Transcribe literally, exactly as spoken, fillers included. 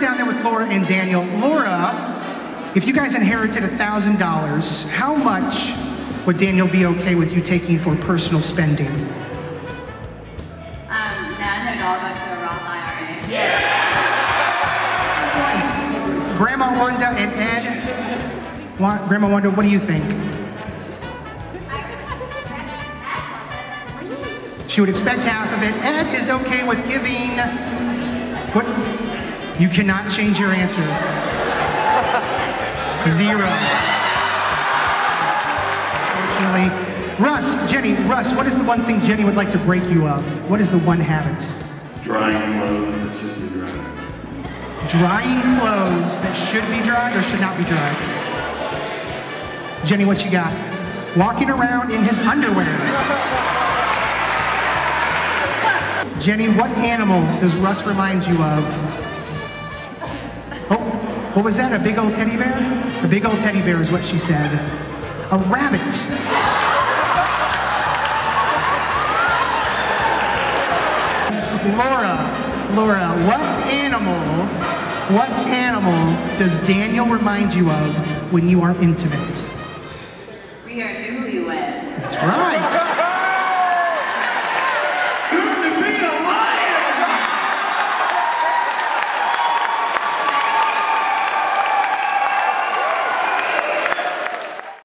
Down there with Laura and Daniel. Laura, if you guys inherited a thousand dollars, how much would Daniel be okay with you taking for personal spending? Um, none at all. Go to a Roth I R A. Yeah! Nice. Grandma Wanda and Ed. Wa Grandma Wanda, what do you think? She would expect half of it. Ed is okay with giving... What? You cannot change your answer. Zero. Unfortunately. Russ, Jenny, Russ, what is the one thing Jenny would like to break you of? What is the one habit? Drying clothes that should be dried. Drying clothes that should be dried or should not be dried? Jenny, what you got? Walking around in his underwear. Jenny, what animal does Russ remind you of? Oh, what was that? A big old teddy bear? A big old teddy bear is what she said. A rabbit. Laura, Laura, what animal, what animal does Daniel remind you of when you are intimate? We are newlyweds. That's right.